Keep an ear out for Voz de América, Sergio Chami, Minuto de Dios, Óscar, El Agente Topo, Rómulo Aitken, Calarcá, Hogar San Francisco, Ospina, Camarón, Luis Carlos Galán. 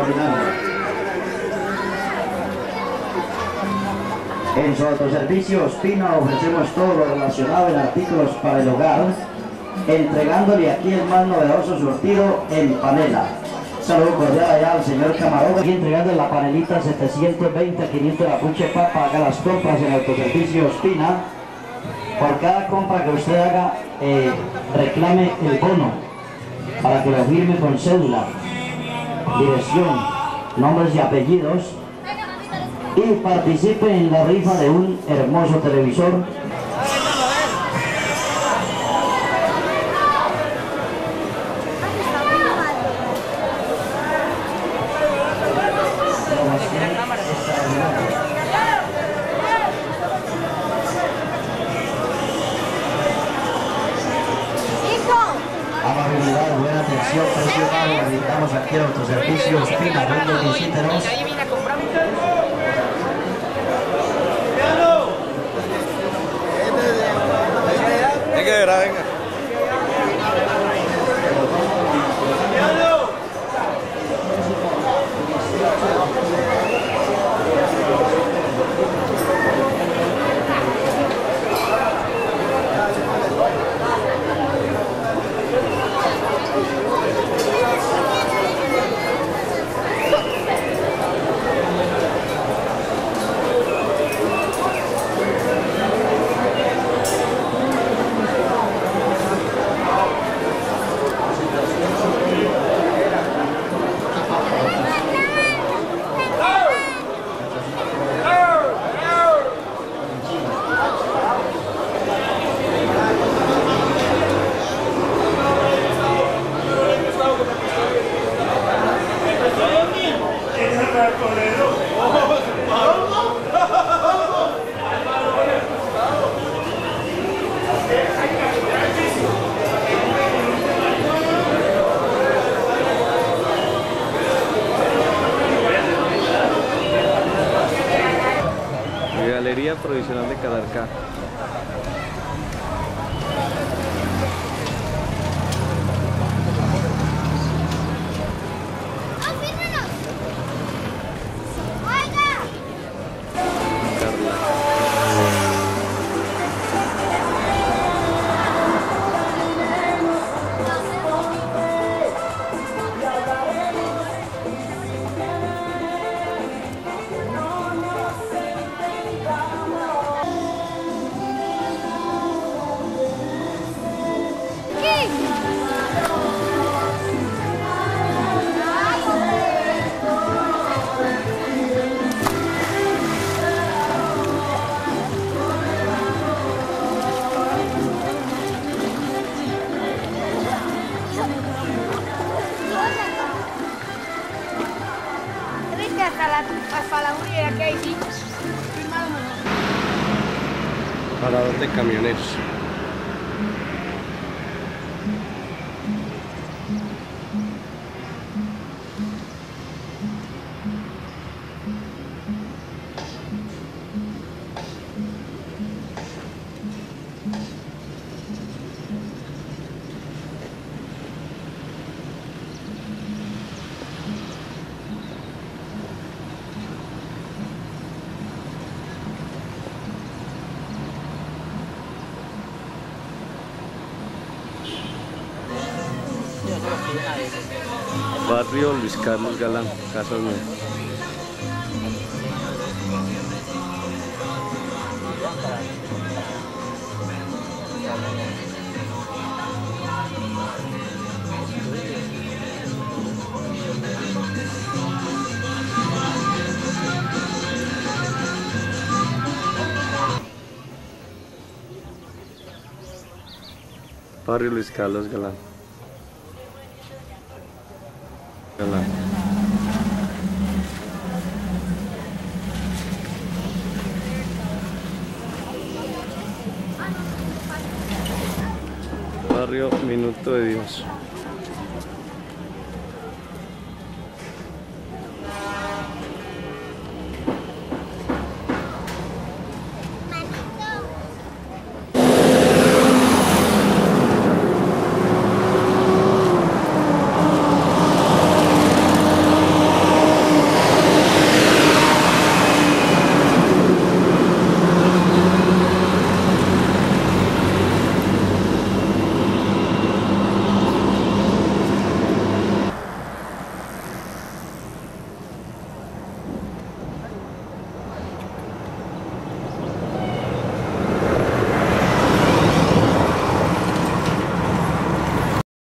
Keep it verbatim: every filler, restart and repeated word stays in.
caminando. En su autoservicio Ospina ofrecemos todo lo relacionado en artículos para el hogar, entregándole aquí el más novedoso surtido en panela. Saludo cordial allá al señor Camarón. Aquí entregando la panelita setecientos veinte, quinientos la puche papa. Haga las compras en autoservicio Ospina. Por cada compra que usted haga, eh, reclame el bono para que lo firme con cédula, dirección, nombres y apellidos, y participe en la rifa de un hermoso televisor. Estamos aquí en autoservicio Ospina, venga, visítenos. Venga, venga. Galería Provisional de Calarcá. Parador de camioneros. Barrio Luis Carlos Galán, Casa Nueva. Barrio Luis Carlos Galán. Barrio Minuto de Dios.